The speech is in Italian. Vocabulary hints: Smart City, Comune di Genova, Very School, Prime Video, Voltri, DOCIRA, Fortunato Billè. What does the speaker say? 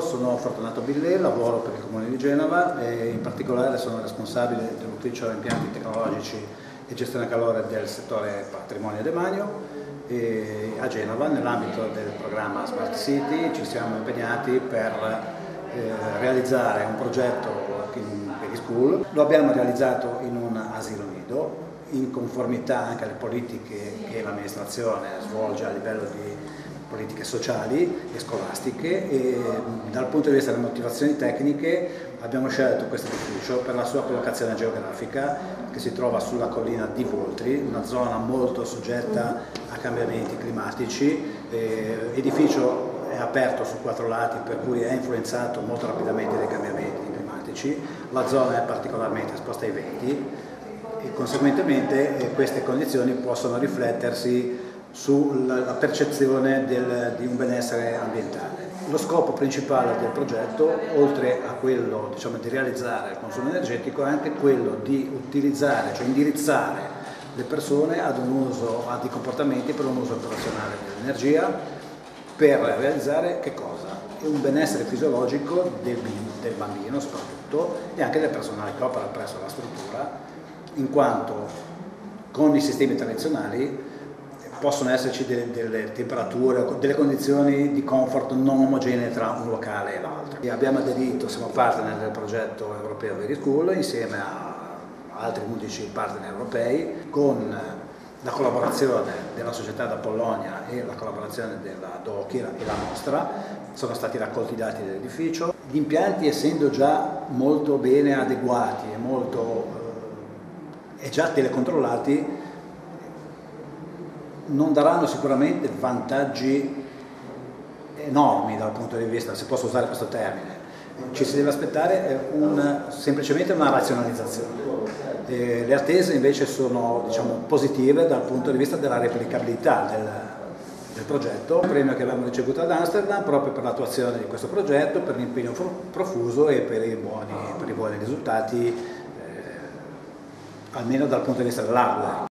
Sono Fortunato Billè, lavoro per il Comune di Genova e in particolare sono responsabile dell'ufficio impianti tecnologici e gestione calore del settore patrimonio e demanio e a Genova nell'ambito del programma Smart City ci siamo impegnati per realizzare un progetto in Very School. Lo abbiamo realizzato in un asilo nido in conformità anche alle politiche che l'amministrazione svolge a livello di politiche sociali e scolastiche e dal punto di vista delle motivazioni tecniche abbiamo scelto questo edificio per la sua collocazione geografica che si trova sulla collina di Voltri, una zona molto soggetta a cambiamenti climatici, edificio è aperto su 4 lati per cui è influenzato molto rapidamente dai cambiamenti climatici, la zona è particolarmente esposta ai venti e conseguentemente queste condizioni possono riflettersi sulla percezione di un benessere ambientale. Lo scopo principale del progetto, oltre a quello di realizzare il consumo energetico, è anche quello di utilizzare, cioè indirizzare le persone ad un uso, a dei comportamenti per un uso razionale dell'energia, per realizzare che cosa? Un benessere fisiologico del bambino soprattutto e anche del personale che opera presso la struttura, in quanto con i sistemi tradizionali possono esserci delle temperature o delle condizioni di comfort non omogenee tra un locale e l'altro. Abbiamo aderito, siamo partner del progetto europeo Very School insieme a altri 11 partner europei con la collaborazione della società da Polonia e la collaborazione della DOCIRA e la nostra. Sono stati raccolti i dati dell'edificio. Gli impianti essendo già molto bene adeguati e già telecontrollati non daranno sicuramente vantaggi enormi dal punto di vista, se posso usare questo termine. Ci si deve aspettare semplicemente una razionalizzazione. Le attese invece sono positive dal punto di vista della replicabilità del progetto. Un premio che abbiamo ricevuto ad Amsterdam proprio per l'attuazione di questo progetto, per l'impegno profuso e per i buoni risultati, almeno dal punto di vista dell'hardware.